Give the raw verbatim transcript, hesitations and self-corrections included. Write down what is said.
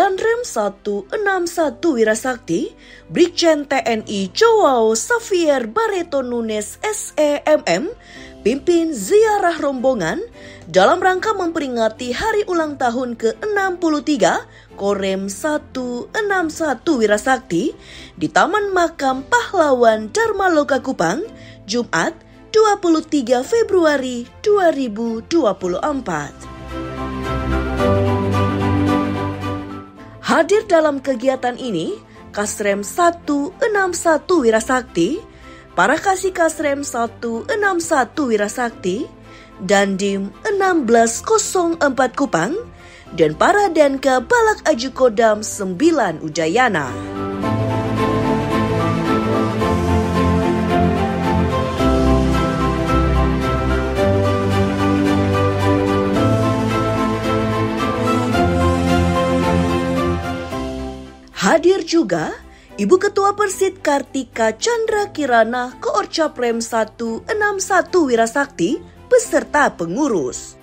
Danrem seratus enam puluh satu Wirasakti, Brigjen T N I Joao Xavier Barreto Nunes S E M M, pimpin ziarah rombongan dalam rangka memperingati hari ulang tahun ke enam puluh tiga Korem seratus enam puluh satu Wirasakti di Taman Makam Pahlawan Dharma Loka Kupang, Jumat dua puluh tiga Februari dua ribu dua puluh empat. Hadir dalam kegiatan ini, Kasrem seratus enam puluh satu Wirasakti, para Kasih Kasrem seratus enam puluh satu Wirasakti, Dandim seribu enam ratus empat Kupang, dan para Danka Balak Ajukodam sembilan Udayana. Hadir juga Ibu Ketua Persit Kartika Chandra Kirana Koorcaprem seratus enam puluh satu Wirasakti beserta pengurus.